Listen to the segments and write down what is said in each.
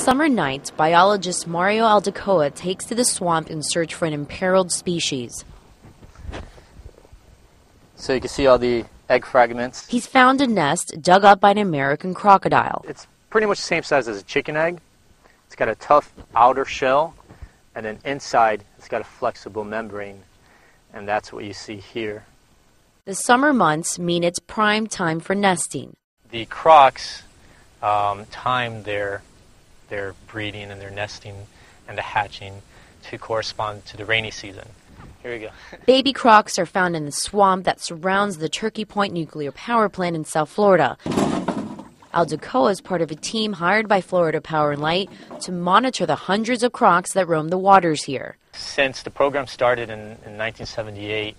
summer night, biologist Mario Aldecoa takes to the swamp in search for an imperiled species. So you can see all the egg fragments. He's found a nest dug up by an American crocodile. It's pretty much the same size as a chicken egg. It's got a tough outer shell, and then inside it's got a flexible membrane, and that's what you see here. The summer months mean it's prime time for nesting. The crocs time their breeding and their nesting and the hatching to correspond to the rainy season. Here we go. Baby crocs are found in the swamp that surrounds the Turkey Point Nuclear Power Plant in South Florida. Aldecoa is part of a team hired by Florida Power and Light to monitor the hundreds of crocs that roam the waters here. Since the program started in 1978,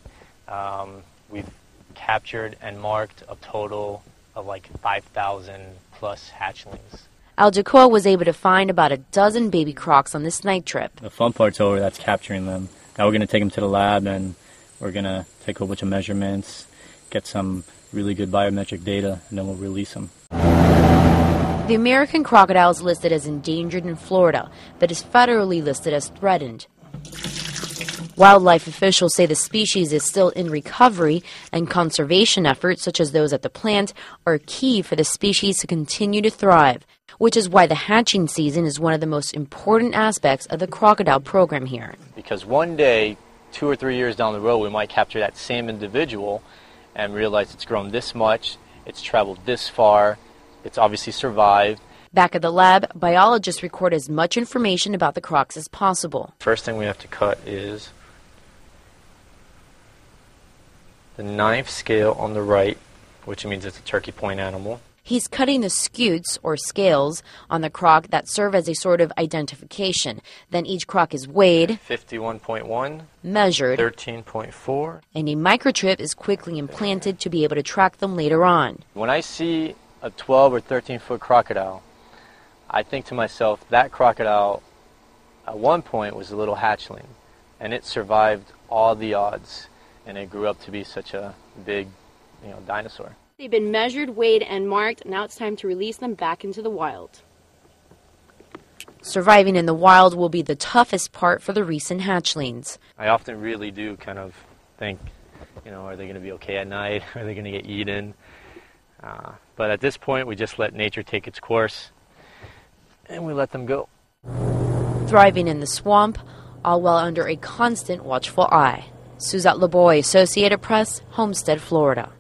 we've captured and marked a total of like 5,000 plus hatchlings. Aldecoa was able to find about a dozen baby crocs on this night trip. The fun part's over, that's capturing them. Now we're going to take them to the lab and we're going to take a whole bunch of measurements, get some really good biometric data, and then we'll release them. The American crocodile is listed as endangered in Florida, but is federally listed as threatened. Wildlife officials say the species is still in recovery, and conservation efforts such as those at the plant are key for the species to continue to thrive, which is why the hatching season is one of the most important aspects of the crocodile program here. Because one day, 2 or 3 years down the road, we might capture that same individual and realize it's grown this much, it's traveled this far, it's obviously survived. Back at the lab, biologists record as much information about the crocs as possible. First thing we have to cut is the ninth scale on the right, which means it's a Turkey Point animal. He's cutting the scutes, or scales, on the croc that serve as a sort of identification. Then each croc is weighed, 51.1, measured, 13.4, and a microchip is quickly implanted to be able to track them later on. When I see a 12 or 13-foot crocodile, I think to myself, that crocodile at one point was a little hatchling, and it survived all the odds, and it grew up to be such a big, dinosaur. They've been measured, weighed, and marked. Now it's time to release them back into the wild. Surviving in the wild will be the toughest part for the recent hatchlings. I often really do kind of think, are they going to be okay at night? Are they going to get eaten? But at this point, we just let nature take its course, and we let them go. Thriving in the swamp, all while under a constant watchful eye. Suzette LeBoy, Associated Press, Homestead, Florida.